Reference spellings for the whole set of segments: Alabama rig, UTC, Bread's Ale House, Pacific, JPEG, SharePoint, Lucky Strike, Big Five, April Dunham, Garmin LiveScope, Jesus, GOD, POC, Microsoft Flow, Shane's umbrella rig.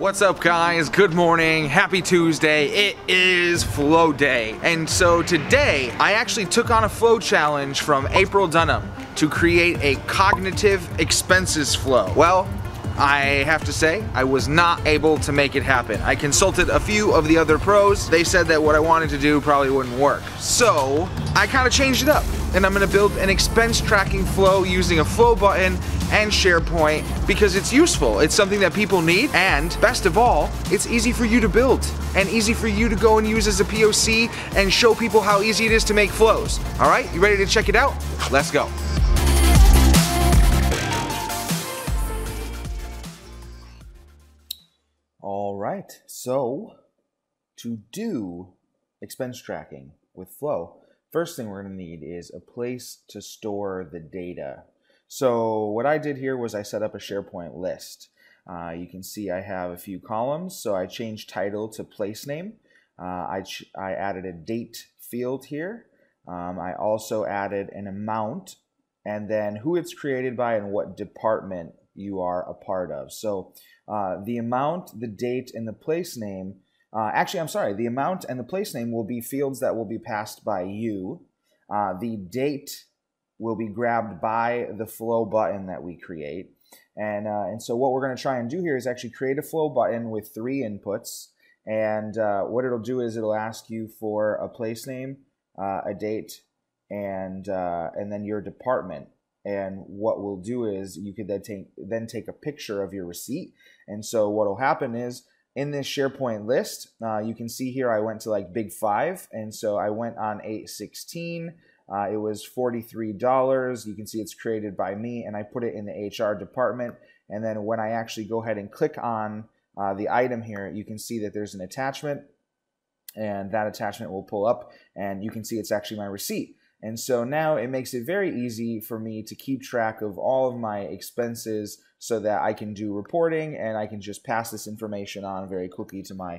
What's up guys, good morning, happy Tuesday. It is flow day. And so today I actually took on a flow challenge from April Dunham to create a cognitive expenses flow. Well, I have to say, I was not able to make it happen. I consulted a few of the other pros. They said that what I wanted to do probably wouldn't work. So I kind of changed it up and I'm gonna build an expense tracking flow using a flow button and SharePoint because it's useful. It's something that people need, and best of all, it's easy for you to build and easy for you to go and use as a POC and show people how easy it is to make flows. All right, you ready to check it out? Let's go. All right, so to do expense tracking with flow, first thing we're going to need is a place to store the data. So what I did here was I set up a SharePoint list. You can see I have a few columns, so I changed title to place name. I added a date field here. I also added an amount, and then who it's created by and what department you are a part of. So the amount, the date, and the place name, the amount and the place name will be fields that will be passed by you. The date will be grabbed by the flow button that we create. And so what we're going to try and do here is actually create a flow button with 3 inputs. And what it'll do is it'll ask you for a place name, a date, and then your department. And what we'll do is you could then take a picture of your receipt. And so what will happen is in this SharePoint list, you can see here I went to like Big Five. And so I went on 8/16. It was $43. You can see it's created by me, and I put it in the HR department. And then when I actually go ahead and click on the item here, you can see that there's an attachment, and that attachment will pull up, and you can see it's actually my receipt. And so now it makes it very easy for me to keep track of all of my expenses so that I can do reporting and I can just pass this information on very quickly to my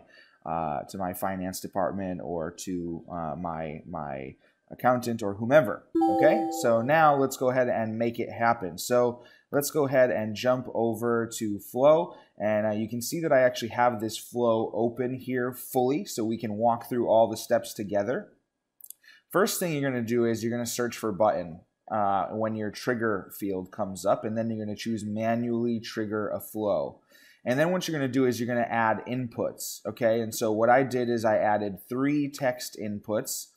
finance department or to my accountant or whomever. Okay, so now let's go ahead and make it happen. So let's go ahead and jump over to flow, and you can see that I actually have this flow open here fully so we can walk through all the steps together. First thing you're going to do is you're going to search for button when your trigger field comes up, and then you're going to choose manually trigger a flow. And then what you're going to do is you're going to add inputs, okay? And so what I did is I added 3 text inputs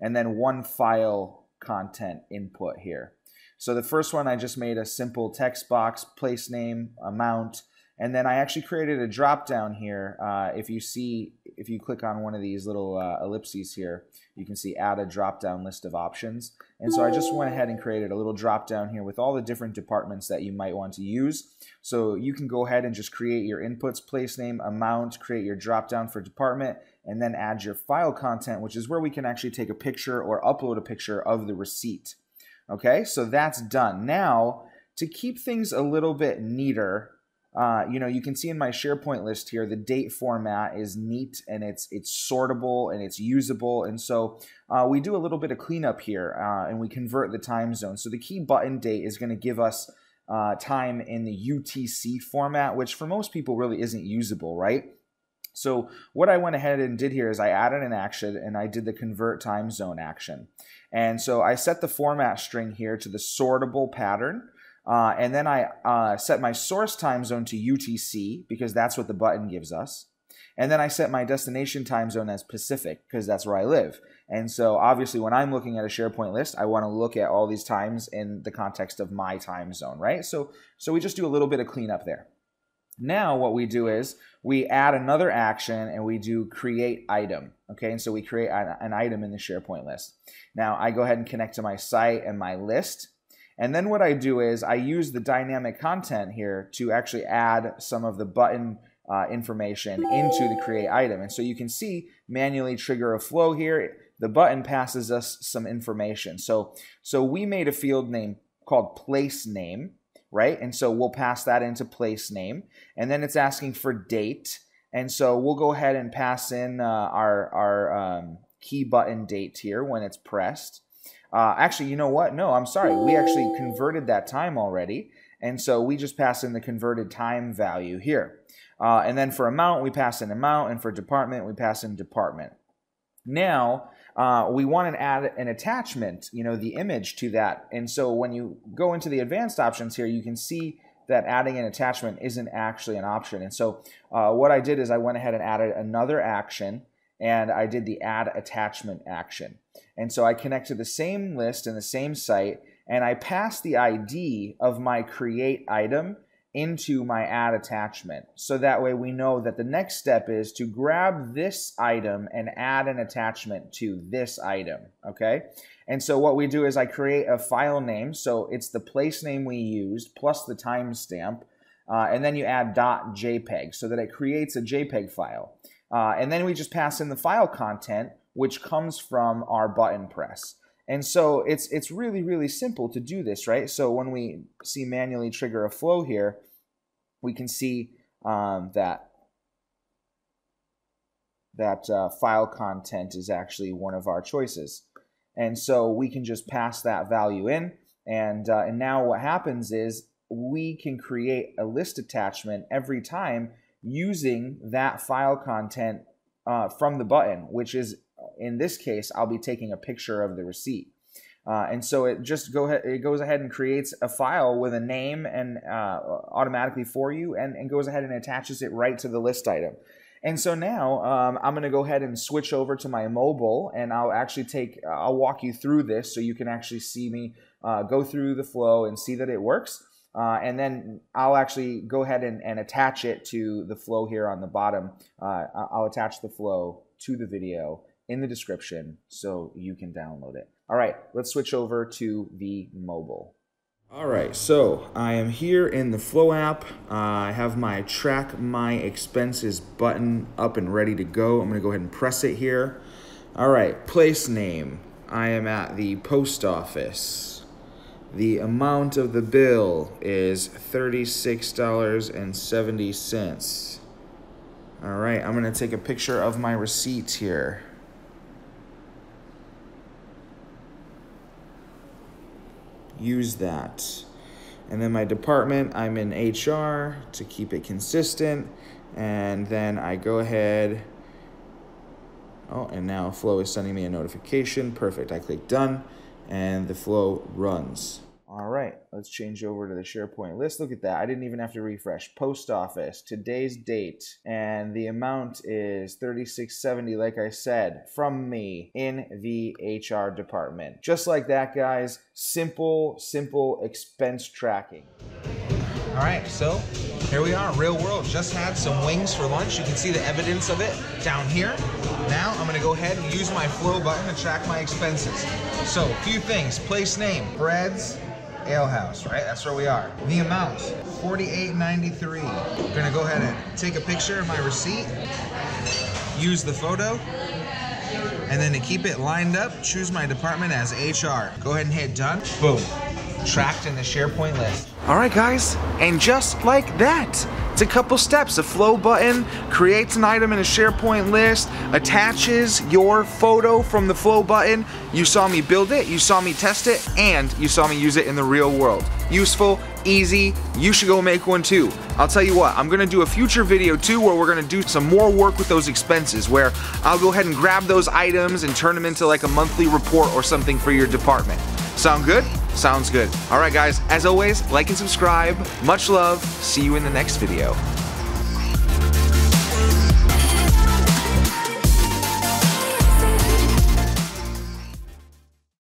and then 1 file content input here. So the first one I just made a simple text box, place name, amount, and then I actually created a drop down here. If you click on one of these little ellipses here, you can see add a drop down list of options. And so I just went ahead and created a little drop down here with all the different departments that you might want to use. So you can go ahead and just create your inputs, place name, amount, create your drop down for department, and then add your file content, which is where we can actually take a picture or upload a picture of the receipt. Okay, so that's done. Now, to keep things a little bit neater, you can see in my SharePoint list here, the date format is neat and it's sortable and it's usable. And so we do a little bit of cleanup here and we convert the time zone. So the key button date is going to give us time in the UTC format, which for most people really isn't usable, right? So what I went ahead and did here is I added an action and I did the convert time zone action. And so I set the format string here to the sortable pattern. And then I set my source time zone to UTC because that's what the button gives us. And then I set my destination time zone as Pacific because that's where I live. And so obviously when I'm looking at a SharePoint list, I want to look at all these times in the context of my time zone, right? So we just do a little bit of cleanup there. Now what we do is we add another action and we do create item, okay? And so we create an item in the SharePoint list. Now I go ahead and connect to my site and my list. And then what I do is I use the dynamic content here to actually add some of the button information into the create item. And so you can see manually trigger a flow here. The button passes us some information. So we made a field name called place name, right? And so we'll pass that into place name. And then it's asking for date. And so we'll go ahead and pass in our key button date here when it's pressed. Actually, you know what? No, I'm sorry. We actually converted that time already. And so we just pass in the converted time value here. And then for amount, we pass in amount, and for department, we pass in department. Now, we want to add an attachment, you know, the image to that. And so when you go into the advanced options here, you can see that adding an attachment isn't actually an option. And so what I did is I went ahead and added another action, and I did the add attachment action. And so I connect to the same list in the same site, and I pass the ID of my create item into my add attachment. So that way we know that the next step is to grab this item and add an attachment to this item, okay? And so what we do is I create a file name, so it's the place name we used plus the timestamp, and then you add .jpeg so that it creates a JPEG file. And then we just pass in the file content, which comes from our button press. And so it's really, really simple to do this, right? So when we see manually trigger a flow here, we can see that file content is actually one of our choices. And so we can just pass that value in. And now what happens is we can create a list attachment every time using that file content from the button, which is, in this case, I'll be taking a picture of the receipt. And so it just goes ahead and creates a file with a name and automatically for you, and goes ahead and attaches it right to the list item. And so now I'm going to go ahead and switch over to my mobile, and I'll actually I'll walk you through this so you can actually see me go through the flow and see that it works. And then I'll actually go ahead and attach it to the flow here on the bottom. I'll attach the flow to the video in the description so you can download it. All right, let's switch over to the mobile. All right, so I am here in the Flow app. I have my Track My Expenses button up and ready to go. I'm gonna go ahead and press it here. All right, place name. I am at the post office. The amount of the bill is $36.70. All right, I'm gonna take a picture of my receipt here. Use that. And then my department, I'm in HR to keep it consistent. And then I go ahead. Oh, and now Flow is sending me a notification. Perfect. I click done and the flow runs. All right, let's change over to the SharePoint list. Look at that. I didn't even have to refresh. Post office, today's date, and the amount is $36.70, like I said, from me in the HR department. Just like that, guys. Simple, simple expense tracking. All right, so here we are, real world. Just had some wings for lunch. You can see the evidence of it down here. Now I'm gonna go ahead and use my flow button to track my expenses. So a few things, place name, Bread's Ale House, right? That's where we are. The amount, $48.93. I'm gonna go ahead and take a picture of my receipt, use the photo, and then to keep it lined up, choose my department as HR. Go ahead and hit done. Boom. Tracked in the SharePoint list. All right, guys, and just like that, it's a couple steps. A flow button creates an item in a SharePoint list, attaches your photo from the flow button. You saw me build it, you saw me test it, and you saw me use it in the real world. Useful, easy, you should go make one too. I'll tell you what, I'm gonna do a future video too where we're gonna do some more work with those expenses, where I'll go ahead and grab those items and turn them into like a monthly report or something for your department. Sound good? Sounds good. All right, guys, as always, like and subscribe. Much love. See you in the next video.